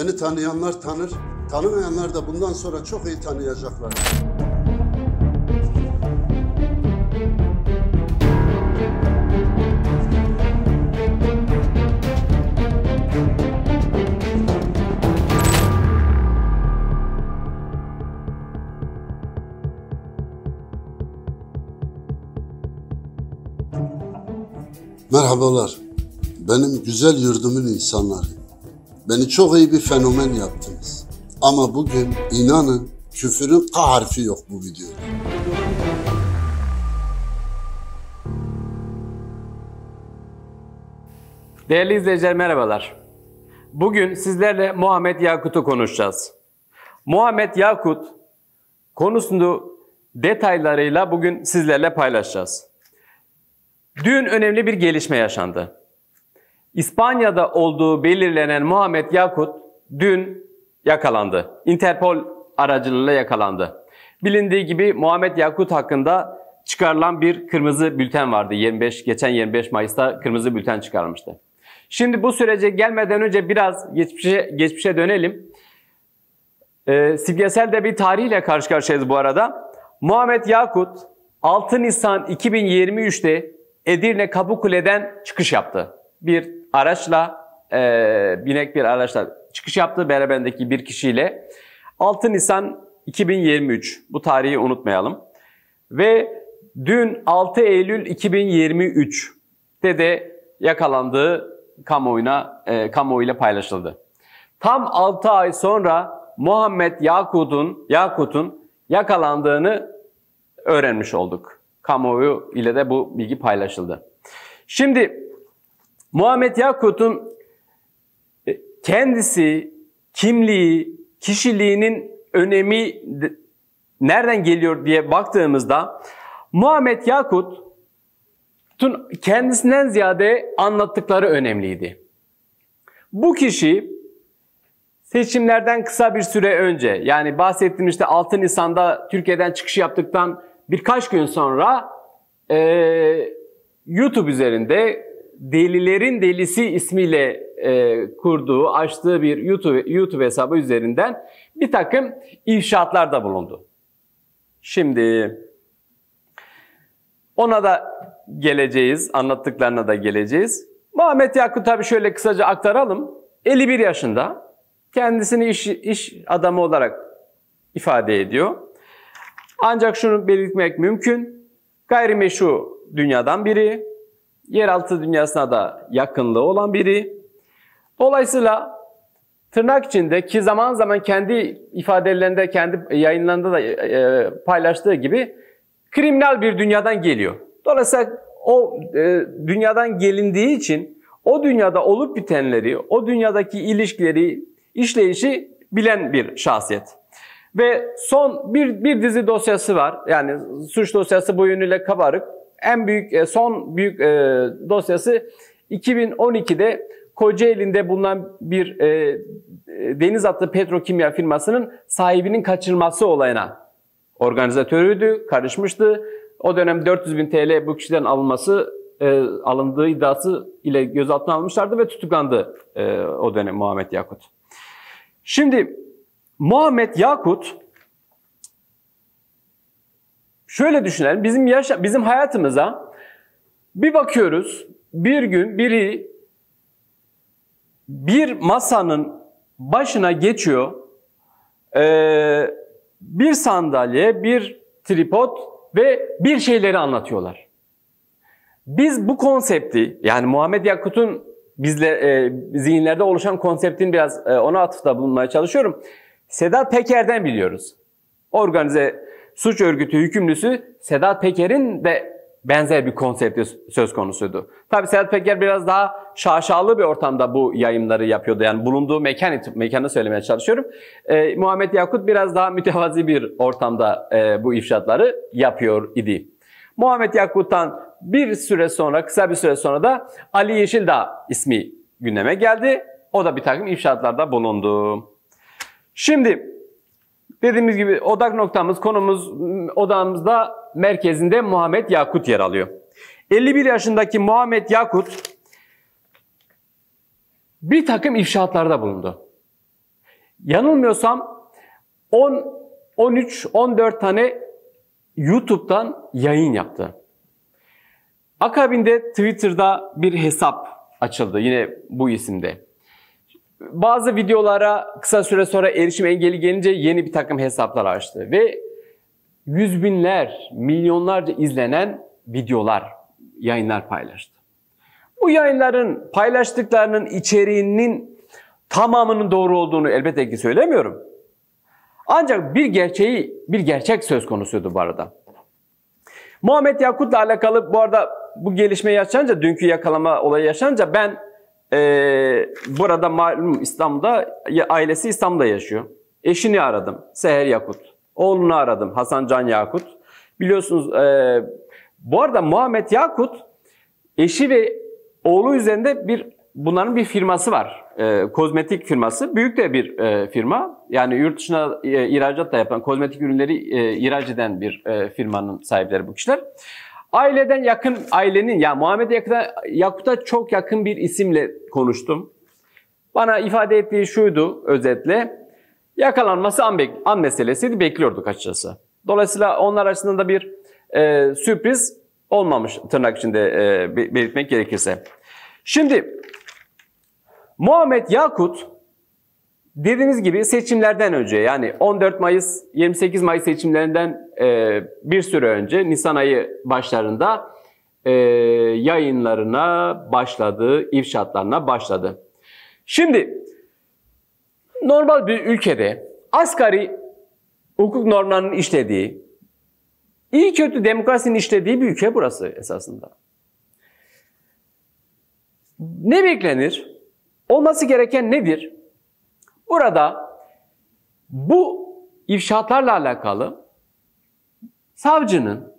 Beni tanıyanlar tanır, tanımayanlar da bundan sonra çok iyi tanıyacaklar. Merhabalar, benim güzel yurdumun insanları. Beni çok iyi bir fenomen yaptınız. Ama bugün inanın küfürün K harfi yok bu videoda. Değerli izleyiciler merhabalar. Bugün sizlerle Muhammed Yakut'u konuşacağız. Muhammed Yakut konusunu detaylarıyla bugün sizlerle paylaşacağız. Dün önemli bir gelişme yaşandı. İspanya'da olduğu belirlenen Muhammed Yakut dün yakalandı. Interpol aracılığıyla yakalandı. Bilindiği gibi Muhammed Yakut hakkında çıkarılan bir kırmızı bülten vardı. Geçen 25 Mayıs'ta kırmızı bülten çıkarmıştı. Şimdi bu sürece gelmeden önce biraz geçmişe dönelim. Simgesel de bir tarihle karşı karşıyayız bu arada. Muhammed Yakut 6 Nisan 2023'te Edirne Kapıkule'den çıkış yaptı. Bir araçla, binek bir araçla çıkış yaptı. Beraberindeki bir kişiyle. 6 Nisan 2023. Bu tarihi unutmayalım. Ve dün 6 Eylül 2023'te de yakalandığı kamuoyuyla paylaşıldı. Tam 6 ay sonra Muhammed Yakut'un yakalandığını öğrenmiş olduk. Kamuoyu ile de bu bilgi paylaşıldı. Şimdi Muhammed Yakut'un kendisi, kimliği, kişiliğinin önemi nereden geliyor diye baktığımızda Muhammed Yakut'un kendisinden ziyade anlattıkları önemliydi. Bu kişi seçimlerden kısa bir süre önce, yani bahsettiğim işte 6 Nisan'da Türkiye'den çıkış yaptıktan birkaç gün sonra YouTube üzerinde Delilerin Delisi ismiyle açtığı bir YouTube hesabı üzerinden bir takım ifşaatlarda bulundu. Şimdi ona da geleceğiz, anlattıklarına da geleceğiz. Muhammed Yakut tabii şöyle kısaca aktaralım. 51 yaşında, kendisini iş adamı olarak ifade ediyor. Ancak şunu belirtmek mümkün, gayrimeşru dünyadan biri, yeraltı dünyasına da yakınlığı olan biri. Dolayısıyla tırnak içinde ki zaman zaman kendi ifadelerinde, kendi yayınlarında da paylaştığı gibi kriminal bir dünyadan geliyor. Dolayısıyla o dünyadan gelindiği için o dünyada olup bitenleri, o dünyadaki ilişkileri, işleyişi bilen bir şahsiyet. Ve son bir dizi dosyası var. Yani suç dosyası bu yönüyle kabarık. Son büyük dosyası 2012'de Kocaeli'nde bulunan bir denizaltı petrokimya firmasının sahibinin kaçırılması olayına organizatörüydü, karışmıştı. O dönem 400.000 TL bu kişiden alındığı iddiası ile gözaltına almışlardı ve tutuklandı o dönem Muhammed Yakut. Şimdi Muhammed Yakut, şöyle düşünelim, bizim hayatımıza bir bakıyoruz, bir gün biri bir masanın başına geçiyor, bir sandalye, bir tripod ve bir şeyleri anlatıyorlar. Biz bu konsepti, yani Muhammed Yakut'un zihinlerde oluşan konseptin biraz ona atıfta bulunmaya çalışıyorum. Sedat Peker'den biliyoruz. Organize suç örgütü hükümlüsü Sedat Peker'in de benzer bir konsepti söz konusuydu. Tabii Sedat Peker biraz daha şaşalı bir ortamda bu yayımları yapıyordu. Yani bulunduğu mekanı söylemeye çalışıyorum. Muhammed Yakut biraz daha mütevazi bir ortamda bu ifşaatları yapıyor idi. Muhammed Yakut'tan kısa bir süre sonra da Ali Yeşildağ ismi gündeme geldi. O da bir takım ifşaatlarda bulundu. Şimdi dediğimiz gibi odak noktamız, konumuz, odamızda merkezinde Muhammed Yakut yer alıyor. 51 yaşındaki Muhammed Yakut bir takım ifşaatlarda bulundu. Yanılmıyorsam 13-14 tane YouTube'dan yayın yaptı. Akabinde Twitter'da bir hesap açıldı yine bu isimde. Bazı videolara kısa süre sonra erişim engeli gelince yeni bir takım hesaplar açtı. Ve yüz binler, milyonlarca izlenen videolar, yayınlar paylaştı. Bu yayınların, paylaştıklarının içeriğinin tamamının doğru olduğunu elbette ki söylemiyorum. Ancak bir gerçek söz konusuydu bu arada. Muhammed Yakut'la alakalı bu arada bu gelişme yaşanınca, dünkü yakalama olayı yaşanınca ben burada malum İstanbul'da, ailesi İstanbul'da yaşıyor. Eşini aradım, Seher Yakut. Oğlunu aradım, Hasan Can Yakut. Biliyorsunuz bu arada Muhammed Yakut eşi ve oğlu üzerinde bunların bir firması var. Kozmetik firması. Büyük de bir firma. Yani yurt dışına ihracat da yapan, kozmetik ürünleri ihraç eden bir firmanın sahipleri bu kişiler. Aileden yakın, ailenin, yani Muhammed Yakut'a çok yakın bir isimle konuştum. Bana ifade ettiği şuydu özetle. Yakalanması an meselesiydi, bekliyorduk açıkçası. Dolayısıyla onlar açısından da bir sürpriz olmamış, tırnak içinde belirtmek gerekirse. Şimdi Muhammed Yakut dediğimiz gibi seçimlerden önce, yani 14 Mayıs 28 Mayıs seçimlerinden bir süre önce Nisan ayı başlarında yayınlarına başladı, ifşaatlarına başladı. Şimdi normal bir ülkede asgari hukuk normlarının işlediği, iyi kötü demokrasinin işlediği bir ülke burası esasında. Ne beklenir? Olması gereken nedir? Burada bu ifşaatlarla alakalı savcının,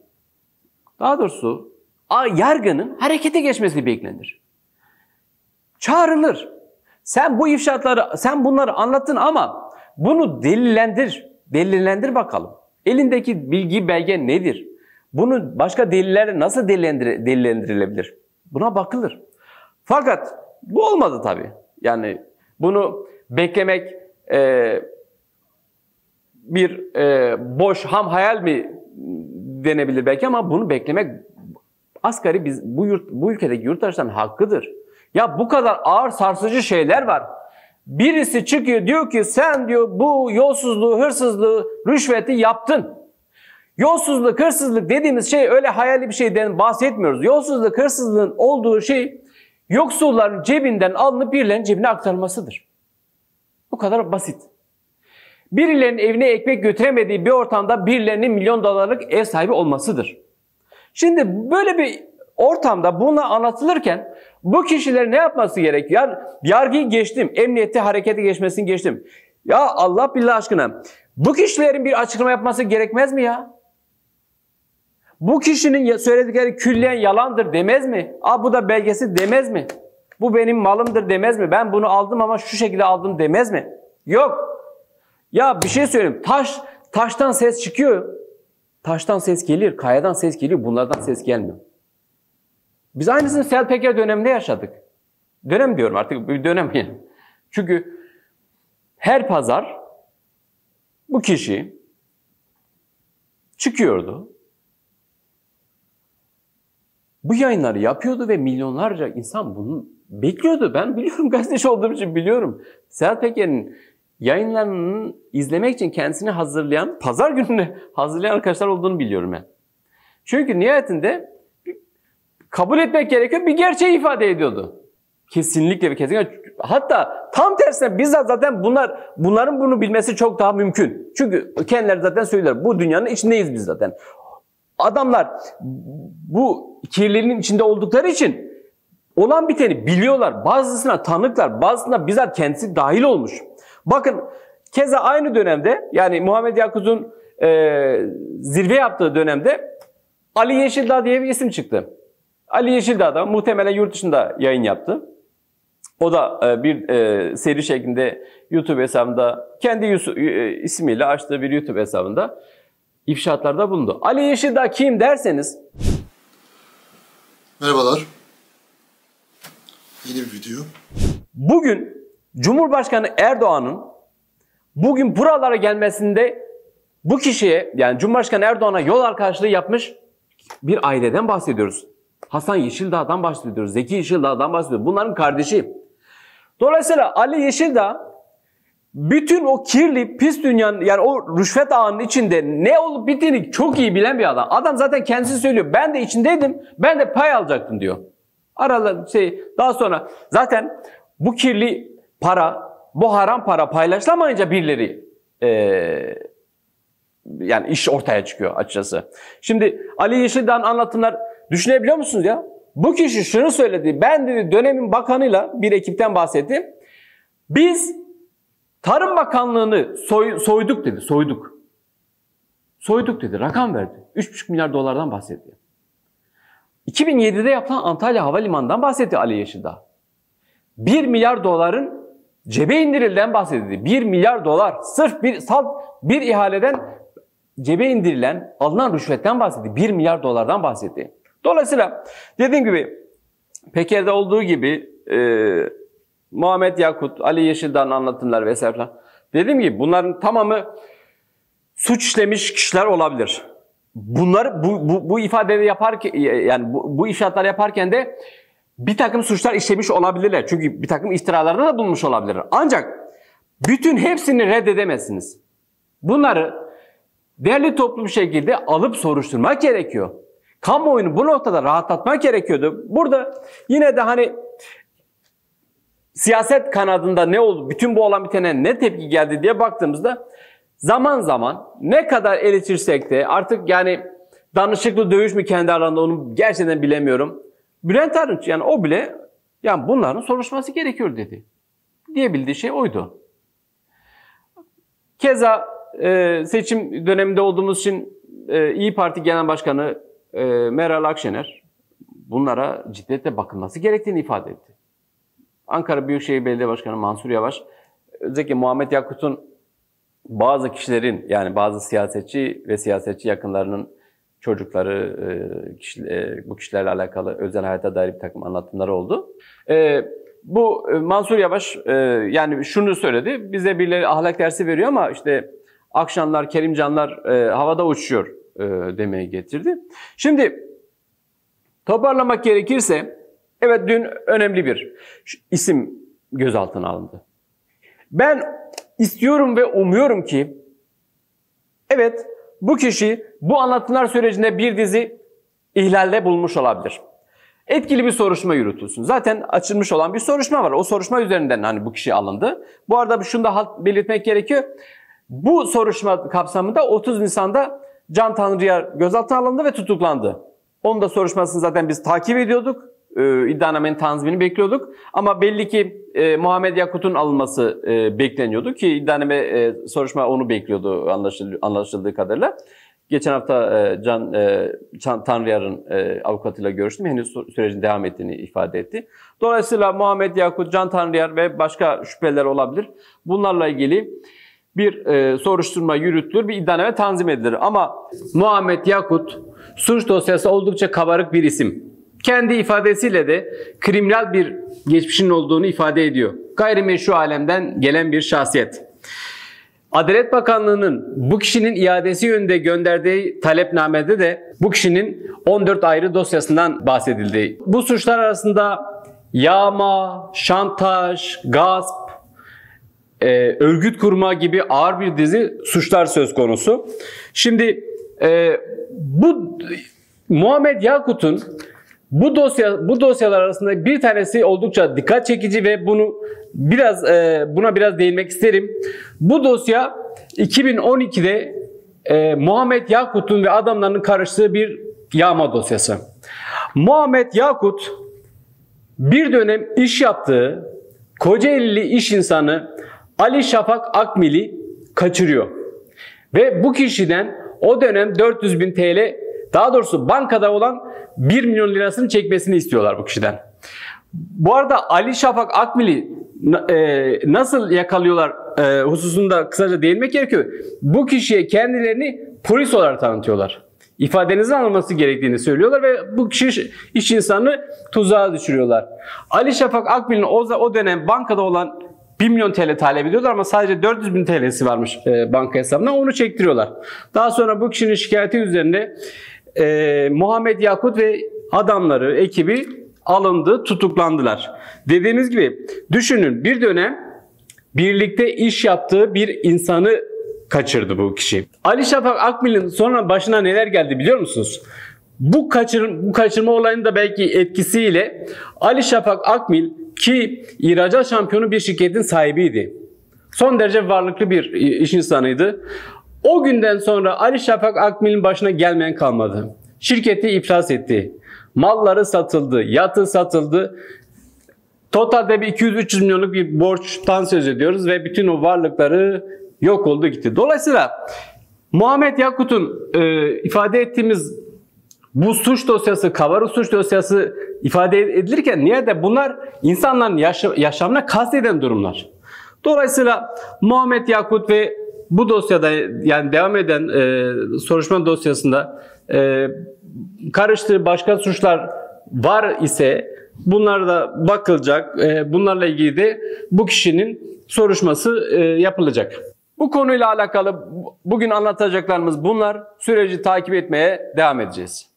daha doğrusu yargının harekete geçmesi beklenir. Çağrılır. Sen bu ifşaatları, sen bunları anlattın ama bunu delillendir. Delillendir bakalım. Elindeki bilgi, belge nedir? Bunu başka delillerle nasıl delillendirilebilir? Buna bakılır. Fakat bu olmadı tabii. Yani bunu beklemek bir boş, ham hayal mi denebilir belki, ama bunu beklemek asgari bu ülkedeki yurttaşların hakkıdır. Ya bu kadar ağır sarsıcı şeyler var. Birisi çıkıyor diyor ki sen diyor bu yolsuzluğu, hırsızlığı, rüşveti yaptın. Yolsuzluk, hırsızlık dediğimiz şey öyle hayali bir şeyden bahsetmiyoruz. Yolsuzluk, hırsızlığın olduğu şey yoksulların cebinden alınıp birilerinin cebine aktarılmasıdır. Bu kadar basit. Birilerinin evine ekmek götüremediği bir ortamda birilerinin milyon dolarlık ev sahibi olmasıdır. Şimdi böyle bir ortamda buna anlatılırken bu kişilerin ne yapması gerekiyor? Yani yargıyı geçtim, emniyeti harekete geçmesini geçtim. Ya Allah billah aşkına, bu kişilerin bir açıklama yapması gerekmez mi ya? Bu kişinin söyledikleri külliyen yalandır demez mi? Aa, bu da belgesi demez mi? Bu benim malımdır demez mi? Ben bunu aldım ama şu şekilde aldım demez mi? Yok. Ya bir şey söyleyeyim. Taştan ses çıkıyor. Taştan ses gelir, kayadan ses geliyor. Bunlardan ses gelmiyor. Biz aynısını Sedat Peker döneminde yaşadık. Dönem diyorum artık, bir dönem yani. Çünkü her pazar bu kişi çıkıyordu. Bu yayınları yapıyordu ve milyonlarca insan bunu bekliyordu. Ben biliyorum, gazeteci olduğum için biliyorum. Sedat Peker'in yayınlarını izlemek için kendisini hazırlayan, pazar gününe hazırlayan arkadaşlar olduğunu biliyorum ben. Çünkü nihayetinde kabul etmek gerekiyor, bir gerçeği ifade ediyordu. Kesinlikle ve kesinlikle. Hatta tam tersine bizzat zaten bunların bunu bilmesi çok daha mümkün. Çünkü kendileri zaten söylüyorlar. Bu dünyanın içindeyiz biz zaten. Adamlar bu kirliliğin içinde oldukları için olan biteni biliyorlar. Bazısına tanıklar, bazısına bizzat kendisi dahil olmuş. Bakın keza aynı dönemde, yani Muhammed Yakut'un zirve yaptığı dönemde Ali Yeşildağ diye bir isim çıktı. Ali Yeşildağ da muhtemelen yurt dışında yayın yaptı. O da bir seri şeklinde YouTube hesabında, kendi ismiyle açtığı bir YouTube hesabında ifşaatlarda bulundu. Ali Yeşildağ kim derseniz... Merhabalar. Yeni bir video. Bugün Cumhurbaşkanı Erdoğan'ın bugün buralara gelmesinde bu kişiye, yani Cumhurbaşkanı Erdoğan'a yol arkadaşlığı yapmış bir aileden bahsediyoruz. Hasan Yeşildağ'dan bahsediyoruz. Zeki Yeşildağ'dan bahsediyoruz. Bunların kardeşi. Dolayısıyla Ali Yeşildağ bütün o kirli, pis dünyanın, yani o rüşvet ağının içinde ne olup bittiğini çok iyi bilen bir adam. Adam zaten kendisi söylüyor. Ben de içindeydim. Ben de pay alacaktım diyor. Aralar daha sonra zaten bu kirli para, bu haram para paylaşılamayınca birileri yani iş ortaya çıkıyor açıkçası. Şimdi Ali Yeşildağ'ın anlatımlar düşünebiliyor musunuz ya? Bu kişi şunu söyledi. Ben dedi dönemin bakanıyla bir ekipten bahsetti. Biz Tarım Bakanlığı'nı soyduk dedi. Soyduk. Soyduk dedi. Rakam verdi. 3,5 milyar dolardan bahsetti. 2007'de yapılan Antalya Havalimanı'ndan bahsetti Ali Yeşildağ. 1 milyar doların cebe indirilden bahsedildi. 1 milyar dolar sırf bir ihaleden cebe indirilen, alınan rüşvetten bahsetti. 1 milyar dolardan bahsetti. Dolayısıyla dediğim gibi Peker'de olduğu gibi Muhammed Yakut, Ali Yeşildağ'ın anlatımları vesaire. Dediğim gibi bunların tamamı suç işlemiş kişiler olabilir. Bunlar bu ifadeleri yaparken, yani bu ifşaatlar yaparken de bir takım suçlar işlemiş olabilirler. Çünkü bir takım iftiralarda da bulmuş olabilirler. Ancak bütün hepsini reddedemezsiniz. Bunları değerli toplum şekilde alıp soruşturmak gerekiyor. Kamuoyunu bu noktada rahatlatmak gerekiyordu. Burada yine de hani siyaset kanadında ne oldu, bütün bu olan bitene ne tepki geldi diye baktığımızda zaman zaman ne kadar eleştirsek de artık yani danışıklı dövüş mü kendi aralarında onu gerçekten bilemiyorum. Bülent Arınç yani o bile yani bunların soruşturması gerekiyor dedi. Diyebildiği şey oydu. Keza seçim döneminde olduğumuz için İYİ Parti Genel Başkanı Meral Akşener bunlara ciddiyetle bakılması gerektiğini ifade etti. Ankara Büyükşehir Belediye Başkanı Mansur Yavaş özellikle Muhammed Yakut'un bazı kişilerin yani bazı siyasetçi ve siyasetçi yakınlarının çocukları bu kişilerle alakalı özel hayata dair bir takım anlatımları oldu. Bu Mansur Yavaş yani şunu söyledi. Bize birileri ahlak dersi veriyor ama işte Akşanlar, Kerimcanlar havada uçuyor demeye getirdi. Şimdi toparlamak gerekirse evet dün önemli bir isim gözaltına alındı. Ben istiyorum ve umuyorum ki evet bu kişi bu anlatılar sürecinde bir dizi ihlalle bulmuş olabilir. Etkili bir soruşturma yürütülsün. Zaten açılmış olan bir soruşturma var. O soruşturma üzerinden hani bu kişi alındı. Bu arada şunu da belirtmek gerekiyor. Bu soruşturma kapsamında 30 Nisan'da Can Tanrıyar gözaltına alındı ve tutuklandı. Onun da soruşturmasını zaten biz takip ediyorduk. İddianamenin tanzimini bekliyorduk. Ama belli ki Muhammed Yakut'un alınması bekleniyordu ki iddianame soruşturma onu bekliyordu anlaşıldığı kadarıyla. Geçen hafta Can Tanrıyar'ın avukatıyla görüştüm. Henüz sürecin devam ettiğini ifade etti. Dolayısıyla Muhammed Yakut, Can Tanrıyar ve başka şüpheliler olabilir. Bunlarla ilgili bir soruşturma yürütülür, bir iddianame tanzim edilir. Ama Muhammed Yakut suç dosyası oldukça kabarık bir isim. Kendi ifadesiyle de kriminal bir geçmişinin olduğunu ifade ediyor. Gayrimeşru alemden gelen bir şahsiyet. Adalet Bakanlığı'nın bu kişinin iadesi yönünde gönderdiği talepnamede de bu kişinin 14 ayrı dosyasından bahsedildi. Bu suçlar arasında yağma, şantaj, gasp, örgüt kurma gibi ağır bir dizi suçlar söz konusu. Şimdi bu Muhammed Yakut'un bu dosyalar arasında bir tanesi oldukça dikkat çekici ve buna biraz değinmek isterim. Bu dosya 2012'de Muhammed Yakut'un ve adamlarının karıştığı bir yağma dosyası. Muhammed Yakut bir dönem iş yaptığı Kocaeli'li iş insanı Ali Şafak Akbil'i kaçırıyor. Ve bu kişiden o dönem 400.000 TL, daha doğrusu bankada olan 1 milyon lirasını çekmesini istiyorlar bu kişiden. Bu arada Ali Şafak Akbil'i nasıl yakalıyorlar hususunda kısaca değinmek gerekiyor. Bu kişiye kendilerini polis olarak tanıtıyorlar. İfadenizin alınması gerektiğini söylüyorlar ve bu kişi iş insanı tuzağa düşürüyorlar. Ali Şafak Akbil'in o dönem bankada olan 1 milyon TL talep ediyorlar ama sadece 400 bin TL'si varmış banka hesabına, onu çektiriyorlar. Daha sonra bu kişinin şikayeti üzerine Muhammed Yakut ve adamları, ekibi alındı, tutuklandılar. Dediğiniz gibi düşünün, bir dönem birlikte iş yaptığı bir insanı kaçırdı bu kişi. Ali Şafak Akbil'in sonra başına neler geldi biliyor musunuz? Bu kaçırma olayının da belki etkisiyle Ali Şafak Akbil, ki ihracat şampiyonu bir şirketin sahibiydi, son derece varlıklı bir iş insanıydı. O günden sonra Ali Şafak Akbil'in başına gelmeyen kalmadı. Şirketi iflas etti. Malları satıldı. Yatı satıldı. Totalde bir 200-300 milyonluk bir borçtan söz ediyoruz ve bütün o varlıkları yok oldu gitti. Dolayısıyla Muhammed Yakut'un ifade ettiğimiz bu suç dosyası, kabarık suç dosyası ifade edilirken niye de bunlar insanların yaşamına kasteden durumlar. Dolayısıyla Muhammed Yakut ve bu dosyada, yani devam eden soruşturma dosyasında karıştığı başka suçlar var ise bunlar da bakılacak. Bunlarla ilgili de bu kişinin soruşması yapılacak. Bu konuyla alakalı bugün anlatacaklarımız bunlar. Süreci takip etmeye devam edeceğiz.